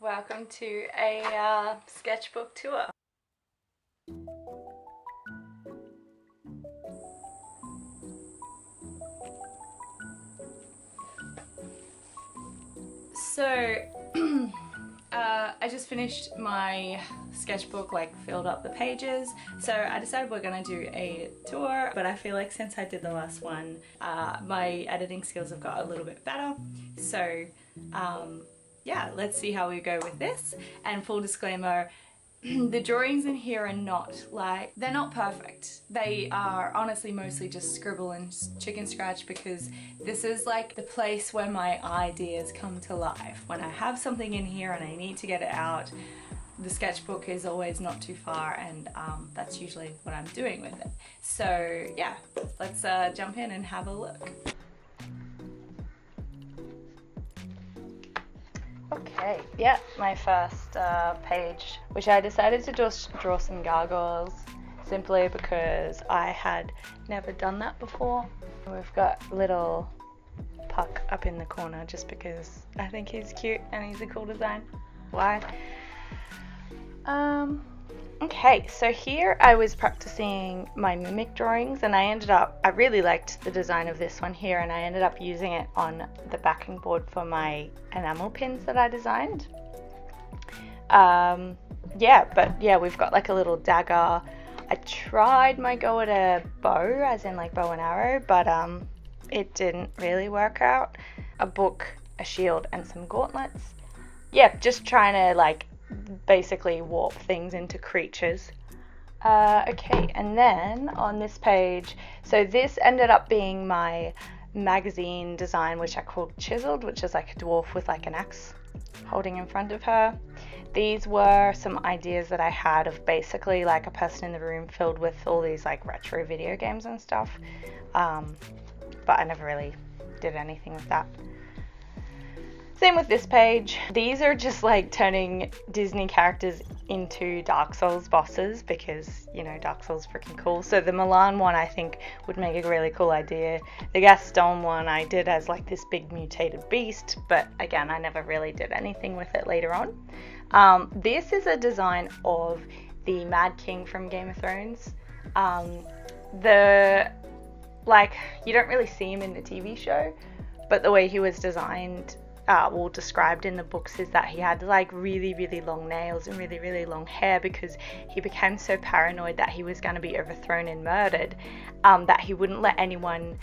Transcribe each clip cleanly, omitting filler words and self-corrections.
Welcome to a sketchbook tour. So I just finished my sketchbook, like filled up the pages, so I decided we're gonna do a tour, but I feel like since I did the last one my editing skills have got a little bit better, so yeah, let's see how we go with this. And full disclaimer, the drawings in here are not like, they're not perfect. They are honestly mostly just scribble and chicken scratch, because this is like the place where my ideas come to life. When I have something in here and I need to get it out, the sketchbook is always not too far, and that's usually what I'm doing with it. So yeah, let's jump in and have a look. Okay, yeah, my first page, which I decided to just draw some gargoyles simply because I had never done that before. We've got little Puck up in the corner just because I think he's cute and he's a cool design. Why? Okay, so here I was practicing my mimic drawings, and I really liked the design of this one here, and I ended up using it on the backing board for my enamel pins that I designed. Yeah, but yeah, we've got like a little dagger. I tried my go at a bow, as in like bow and arrow, but it didn't really work out. A book, a shield, and some gauntlets. Yeah, just trying to like basically warp things into creatures. Okay, and then on this page, so this ended up being my magazine design, which I called Chiseled, which is like a dwarf with like an axe holding in front of her. These were some ideas that I had of basically like a person in the room filled with all these like retro video games and stuff, but I never really did anything with that. Same with this page. These are just like turning Disney characters into Dark Souls bosses, because, you know, Dark Souls is freaking cool. So the Mulan one I think would make a really cool idea. The Gaston one I did as like this big mutated beast, but again, I never really did anything with it later on. This is a design of the Mad King from Game of Thrones. Like, you don't really see him in the TV show, but the way he was designed, well, described in the books, is that he had like really, really long nails and really, really long hair, because he became so paranoid that he was going to be overthrown and murdered that he wouldn't let anyone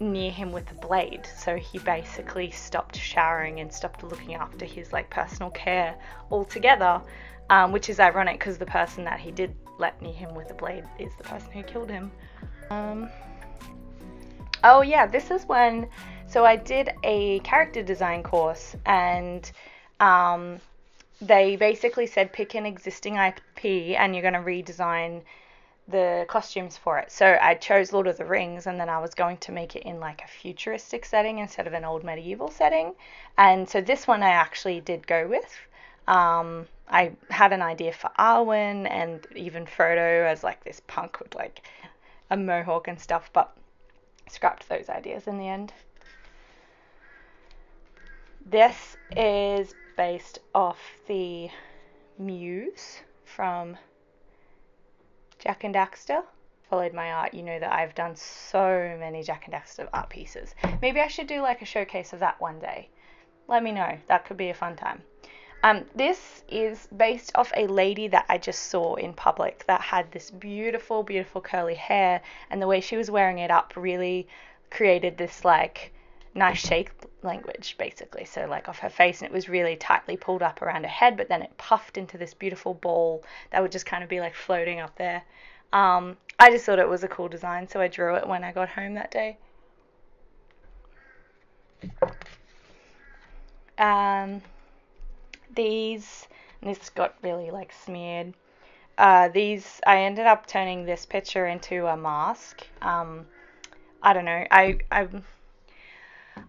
near him with a blade. So he basically stopped showering and stopped looking after his like personal care altogether, which is ironic because the person that he did let near him with a blade is the person who killed him. Oh yeah, this is when... So I did a character design course, and they basically said pick an existing IP and you're going to redesign the costumes for it. So I chose Lord of the Rings, and then I was going to make it in like a futuristic setting instead of an old medieval setting. And so this one I actually did go with. I had an idea for Arwen and even Frodo as like this punk with like a mohawk and stuff, but scrapped those ideas in the end. This is based off the Muse from Jak and Daxter. Followed my art, you know that I've done so many Jak and Daxter art pieces. Maybe I should do like a showcase of that one day. Let me know, that could be a fun time. This is based off a lady that I just saw in public that had this beautiful, beautiful curly hair, and the way she was wearing it up really created this like nice shape language basically, so like off her face, and it was really tightly pulled up around her head, but then it puffed into this beautiful ball that would just kind of be like floating up there. I just thought it was a cool design, so I drew it when I got home that day. These, and this got really like smeared, these, I ended up turning this picture into a mask. I don't know,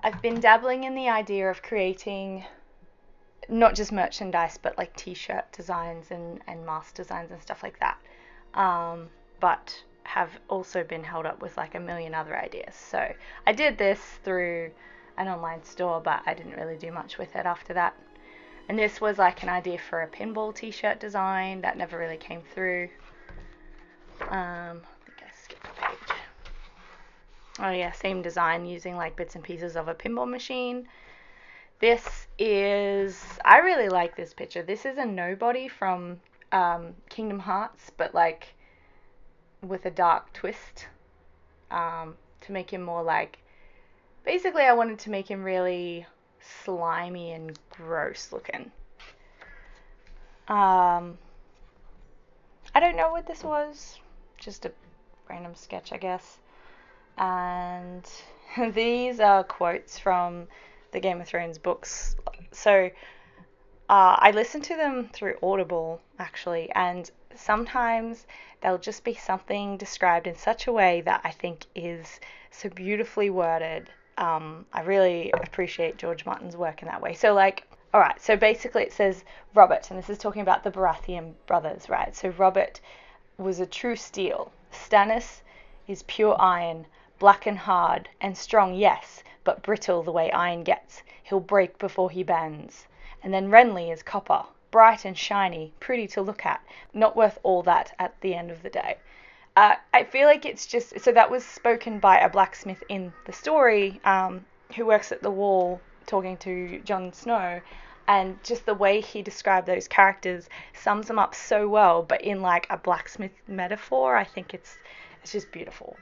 I've been dabbling in the idea of creating not just merchandise, but like t-shirt designs and mask designs and stuff like that. But have also been held up with like a million other ideas. So I did this through an online store, but I didn't really do much with it after that. And this was like an idea for a pinball t-shirt design that never really came through. I think I skipped a page. Oh yeah, same design, using like bits and pieces of a pinball machine. This is, I really like this picture. This is a nobody from Kingdom Hearts, but like with a dark twist, to make him more like, basically I wanted to make him really slimy and gross looking. I don't know what this was, just a random sketch I guess. And these are quotes from the Game of Thrones books. So I listen to them through Audible actually, and sometimes they'll just be something described in such a way that I think is so beautifully worded. I really appreciate George Martin's work in that way. So like, all right, so basically it says Robert, and this is talking about the Baratheon brothers, right? So Robert was a true steel. Stannis is pure iron, black and hard and strong, yes, but brittle the way iron gets. He'll break before he bends. And then Renly is copper, bright and shiny, pretty to look at, not worth all that at the end of the day. I feel like it's just, so that was spoken by a blacksmith in the story, who works at the wall talking to Jon Snow, and just the way he described those characters sums them up so well, but in like a blacksmith metaphor. I think it's just beautiful.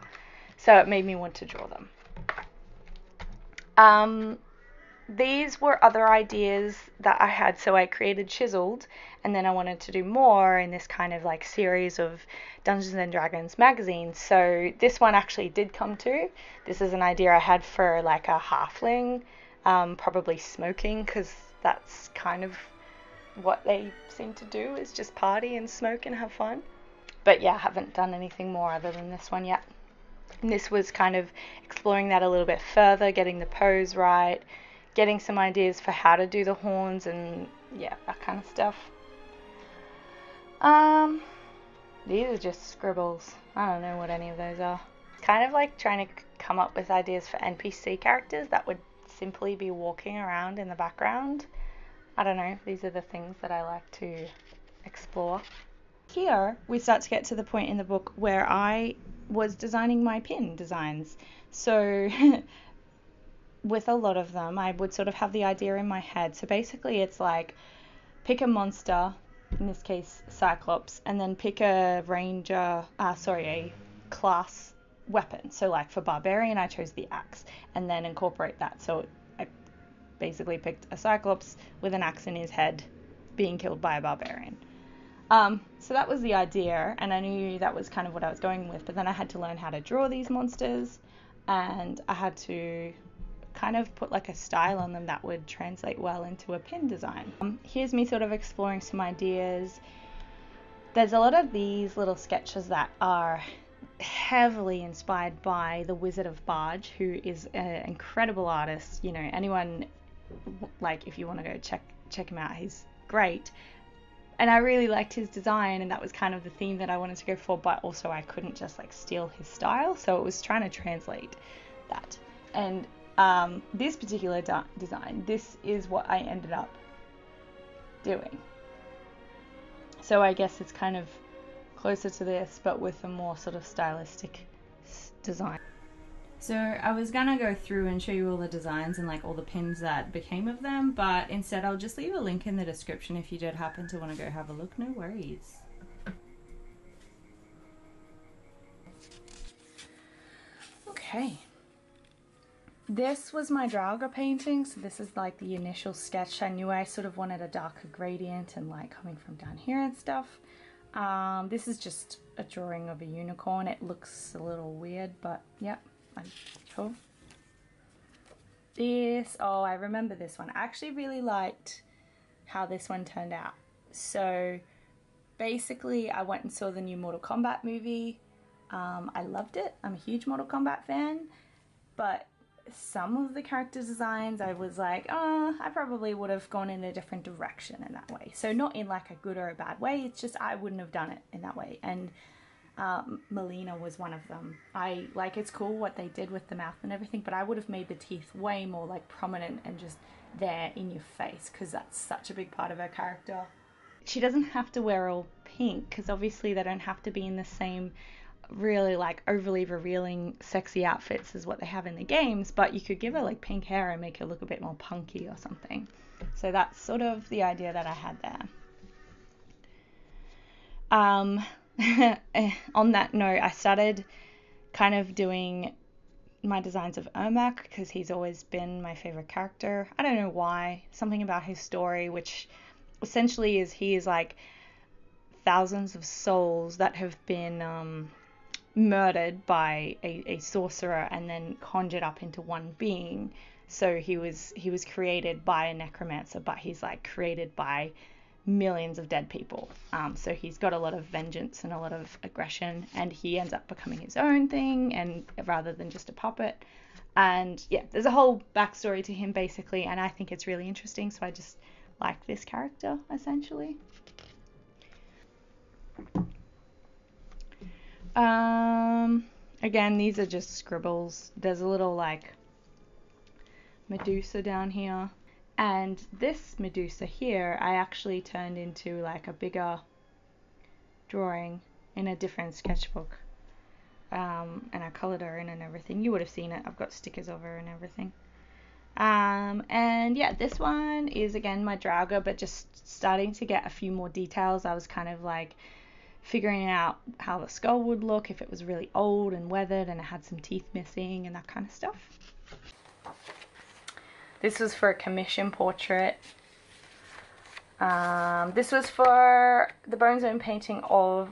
So it made me want to draw them. These were other ideas that I had, so I created Chiseled, and then I wanted to do more in this kind of like series of Dungeons and Dragons magazines. So this one actually did come to. This is an idea I had for like a halfling, probably smoking, because that's kind of what they seem to do, is just party and smoke and have fun. But yeah, I haven't done anything more other than this one yet. And this was kind of exploring that a little bit further, getting the pose right, getting some ideas for how to do the horns and yeah, that kind of stuff. These are just scribbles. I don't know what any of those are. Kind of like trying to come up with ideas for NPC characters that would simply be walking around in the background. I don't know, these are the things that I like to explore. Here we start to get to the point in the book where I was designing my pin designs. So with a lot of them, I would sort of have the idea in my head. So basically it's like, pick a monster, in this case Cyclops, and then pick a ranger, a class weapon. So like for Barbarian, I chose the axe, and then incorporate that. So I basically picked a Cyclops with an axe in his head being killed by a Barbarian. So that was the idea, and I knew that was kind of what I was going with, but then I had to learn how to draw these monsters, and I had to kind of put like a style on them that would translate well into a pin design. Here's me sort of exploring some ideas. There's a lot of these little sketches that are heavily inspired by the Wizard of Barge, who is an incredible artist. You know, anyone, like if you want to go check him out, he's great. And I really liked his design, and that was kind of the theme that I wanted to go for, but also I couldn't just like steal his style, so it was trying to translate that. And this particular design, this is what I ended up doing. So I guess it's kind of closer to this, but with a more sort of stylistic design. So I was gonna go through and show you all the designs and like all the pins that became of them, but instead I'll just leave a link in the description if you did happen to want to go have a look, no worries. Okay. This was my Draugr painting, so this is like the initial sketch. I knew I sort of wanted a darker gradient and like coming from down here and stuff. This is just a drawing of a unicorn. It looks a little weird, but yeah, I'm cool. This, oh, I remember this one. I actually really liked how this one turned out. So basically I went and saw the new Mortal Kombat movie. I loved it. I'm a huge Mortal Kombat fan, but some of the character designs I was like, oh, I probably would have gone in a different direction in that way. So not in like a good or a bad way, it's just I wouldn't have done it in that way. And Melina was one of them. I like, it's cool what they did with the mouth and everything, but I would have made the teeth way more like prominent and just there in your face, because that's such a big part of her character. She doesn't have to wear all pink, because obviously they don't have to be in the same really like overly revealing sexy outfits as what they have in the games, but you could give her like pink hair and make her look a bit more punky or something. So that's sort of the idea that I had there. On that note, I started kind of doing my designs of Ermac because he's always been my favorite character. I don't know why, something about his story, which essentially is he is like thousands of souls that have been murdered by a sorcerer and then conjured up into one being. So he was created by a necromancer, but he's like created by millions of dead people. So he's got a lot of vengeance and a lot of aggression, and he ends up becoming his own thing and rather than just a puppet. And yeah, there's a whole backstory to him basically, and I think it's really interesting, so I just like this character essentially. Again, these are just scribbles. There's a little like Medusa down here. And this Medusa here, I actually turned into like a bigger drawing in a different sketchbook. And I coloured her in and everything. You would have seen it. I've got stickers of her and everything. And yeah, this one is again my Draugr, but just starting to get a few more details. I was kind of like figuring out how the skull would look if it was really old and weathered and it had some teeth missing and that kind of stuff. This was for a commission portrait. This was for the Bone Zone painting of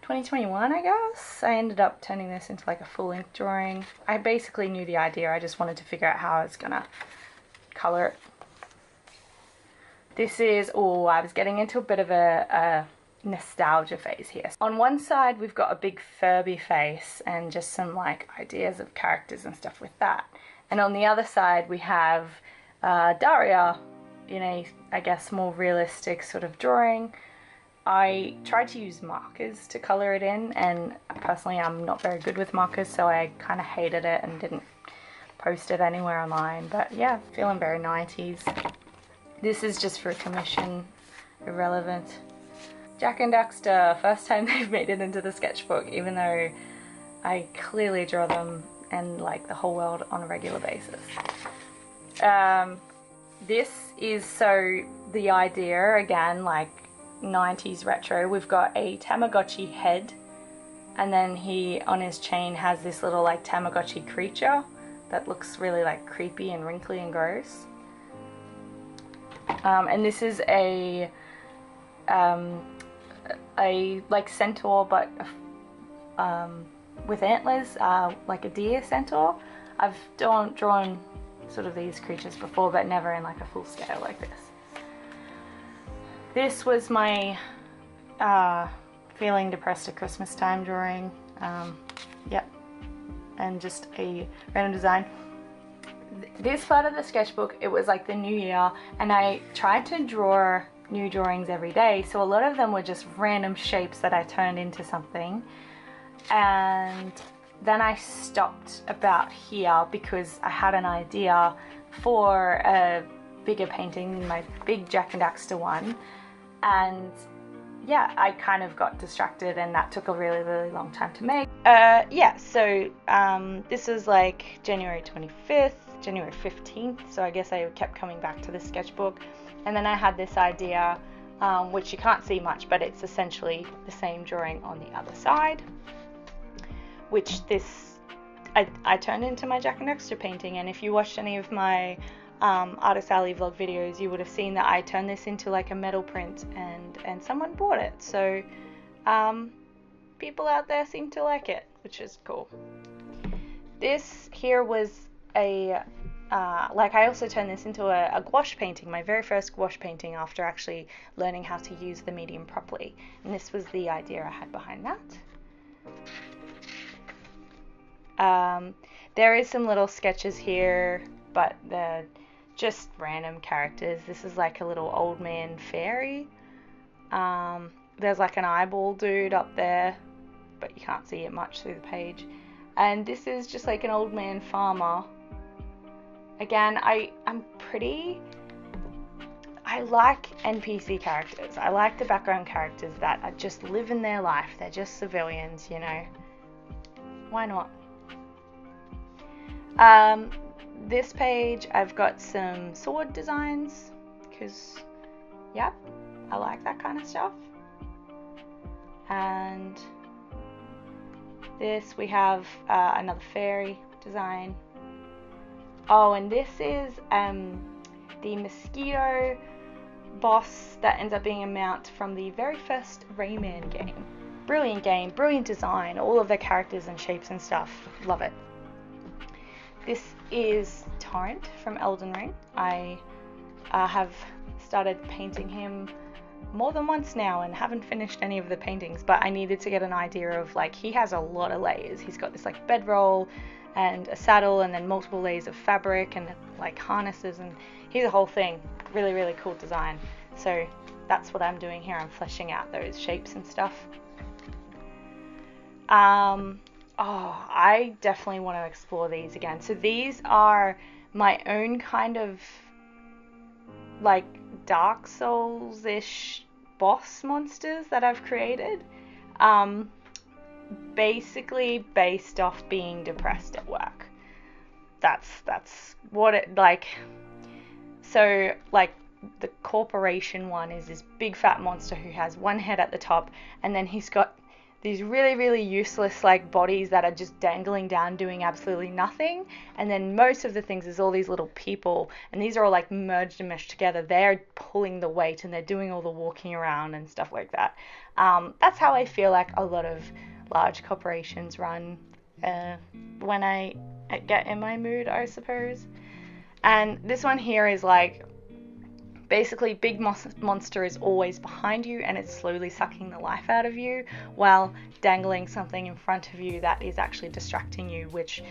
2021, I guess. I ended up turning this into like a full-length drawing. I basically knew the idea. I just wanted to figure out how I was gonna color it. This is, oh, I was getting into a bit of a nostalgia phase here. On one side, we've got a big Furby face and just some like ideas of characters and stuff with that. And on the other side, we have Daria in a, I guess, more realistic sort of drawing. I tried to use markers to colour it in, and personally I'm not very good with markers, so I kind of hated it and didn't post it anywhere online. But yeah, feeling very 90s. This is just for a commission, irrelevant. Jak and Daxter, first time they've made it into the sketchbook, even though I clearly draw them and like the whole world on a regular basis. This is so the idea again, like 90s retro. We've got a Tamagotchi head, and then he on his chain has this little like Tamagotchi creature that looks really like creepy and wrinkly and gross. And this is a like centaur, but with antlers, like a deer centaur. I've drawn sort of these creatures before, but never in like a full scale like this. This was my feeling depressed at Christmas time drawing. Yep, and just a random design. This part of the sketchbook, it was like the new year, and I tried to draw new drawings every day, so a lot of them were just random shapes that I turned into something. And then I stopped about here because I had an idea for a bigger painting, my big Jak and Daxter one, and yeah, I kind of got distracted, and that took a really, really long time to make. Yeah, so this is like January 25th, January 15th, so I guess I kept coming back to this sketchbook, and then I had this idea, which you can't see much, but it's essentially the same drawing on the other side, which this, I turned into my Jak and Daxter painting. And if you watched any of my Artist Alley vlog videos, you would have seen that I turned this into like a metal print, and someone bought it. So people out there seem to like it, which is cool. This here was a, like I also turned this into a gouache painting, my very first gouache painting after actually learning how to use the medium properly. And this was the idea I had behind that. There is some little sketches here, but they're just random characters. This is like a little old man fairy. There's like an eyeball dude up there, but you can't see it much through the page. And this is just like an old man farmer. Again, I'm pretty... I like NPC characters. I like the background characters that are just living their life. They're just civilians, you know. Why not? This page, I've got some sword designs, because, yep, I like that kind of stuff. And this, we have another fairy design. Oh, and this is the mosquito boss that ends up being a mount from the very first Rayman game. Brilliant game, brilliant design, all of the characters and shapes and stuff. Love it. This is Torrent from Elden Ring. I have started painting him more than once now and haven't finished any of the paintings, but I needed to get an idea of, like, he has a lot of layers. He's got this, like, bedroll and a saddle and then multiple layers of fabric and, like, harnesses, and he's a whole thing. Really, really cool design. So that's what I'm doing here. I'm fleshing out those shapes and stuff. Oh, I definitely want to explore these again. So these are my own kind of, like, Dark Souls-ish boss monsters that I've created, basically based off being depressed at work. That's what it, like, so, like, the corporation one is this big fat monster who has one head at the top, and then he's got these really, really useless, like, bodies that are just dangling down doing absolutely nothing. And then most of the things is all these little people, and these are all, like, merged and meshed together. They're pulling the weight and they're doing all the walking around and stuff like that. That's how I feel like a lot of large corporations run when I get in my mood, I suppose. And this one here is, like, basically, big monster is always behind you and it's slowly sucking the life out of you while dangling something in front of you that is actually distracting you, which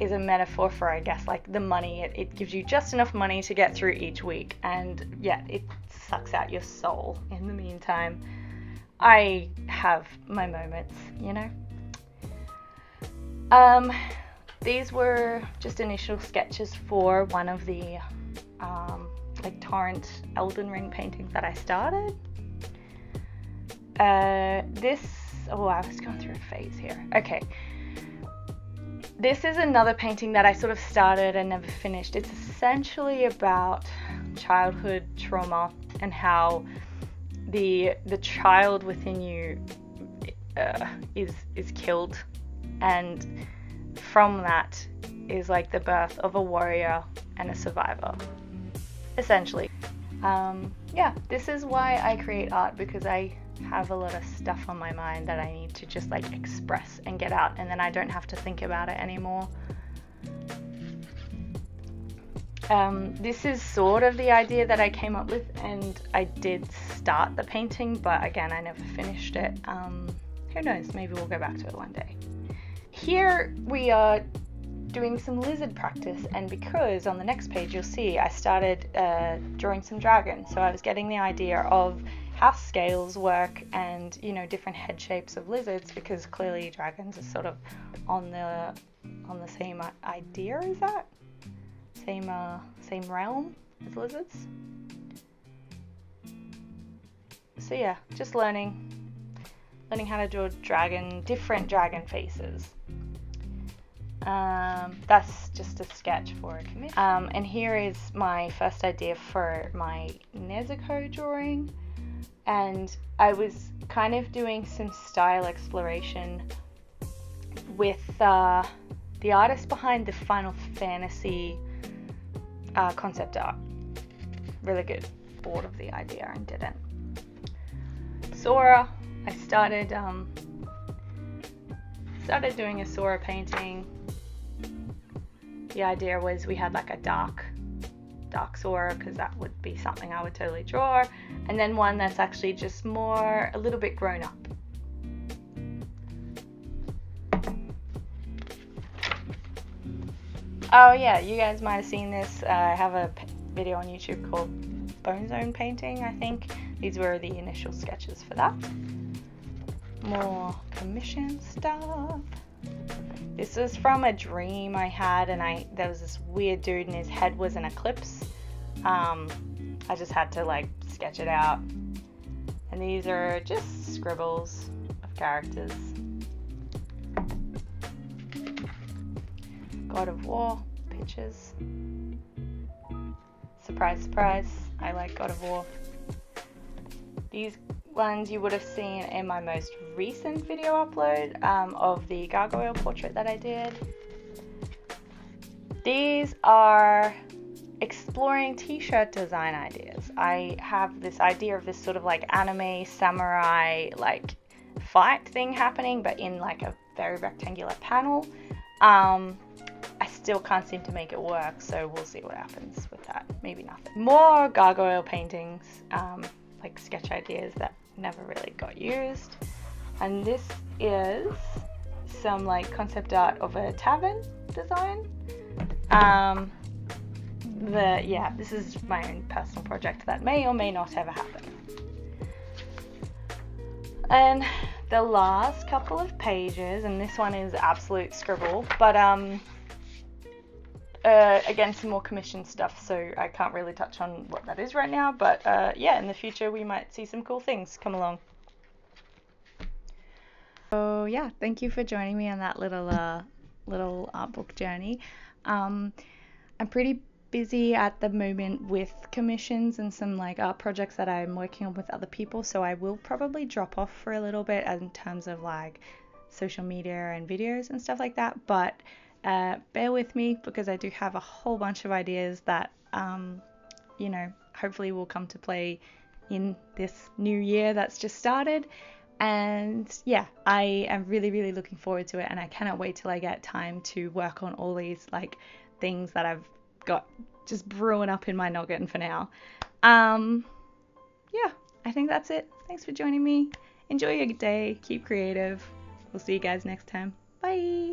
is a metaphor for, I guess, like, the money. It gives you just enough money to get through each week, and yet it sucks out your soul in the meantime. I have my moments, you know. These were just initial sketches for one of the like, Torrent Elden Ring paintings that I started. Oh, I was going through a phase here. Okay. This is another painting that I sort of started and never finished. It's essentially about childhood trauma and how the child within you is killed, and from that is, like, the birth of a warrior and a survivor. Essentially. Yeah, this is why I create art, because I have a lot of stuff on my mind that I need to just, like, express and get out, and then I don't have to think about it anymore. This is sort of the idea that I came up with, and I did start the painting, but again, I never finished it. Who knows, maybe we'll go back to it one day. Here we are doing some lizard practice, and because on the next page you'll see I started drawing some dragons. So I was getting the idea of how scales work and, you know, different head shapes of lizards, because clearly dragons are sort of on the same idea, is that? Same realm as lizards. So yeah, just learning how to draw different dragon faces. That's just a sketch for a commission. And here is my first idea for my Nezuko drawing, and I was kind of doing some style exploration with the artist behind the Final Fantasy concept art. Really good. Bored of the idea and didn't. Sora, I started doing a Sora painting. The idea was we had, like, a dark Sora, because that would be something I would totally draw, and then one that's actually just more, a little bit grown up. Oh yeah, you guys might have seen this. I have a video on YouTube called Bone Zone painting, I think. These were the initial sketches for that. More commission stuff. This is from a dream I had, and there was this weird dude and his head was an eclipse. I just had to like sketch it out. And these are just scribbles of characters. God of War pictures. Surprise, surprise, I like God of War. These ones you would have seen in my most recent video upload of the gargoyle portrait that I did. These are exploring t-shirt design ideas. I have this idea of this sort of like anime samurai like fight thing happening, but in like a very rectangular panel. I still can't seem to make it work, so we'll see what happens with that. Maybe nothing. More gargoyle paintings, like sketch ideas that never really got used. And this is some like concept art of a tavern design. This is my own personal project that may or may not ever happen. And the last couple of pages, and this one is absolute scribble, but again, some more commission stuff, so I can't really touch on what that is right now, but yeah, in the future we might see some cool things come along. So yeah, thank you for joining me on that little art book journey. I'm pretty busy at the moment with commissions and some like art projects that I'm working on with other people, so I will probably drop off for a little bit in terms of like social media and videos and stuff like that, but bear with me because I do have a whole bunch of ideas that you know, hopefully will come to play in this new year that's just started. And yeah, I am really, really looking forward to it, and I cannot wait till I get time to work on all these like things that I've got just brewing up in my noggin for now. Yeah, I think that's it. Thanks for joining me. Enjoy your day. Keep creative. We'll see you guys next time. Bye.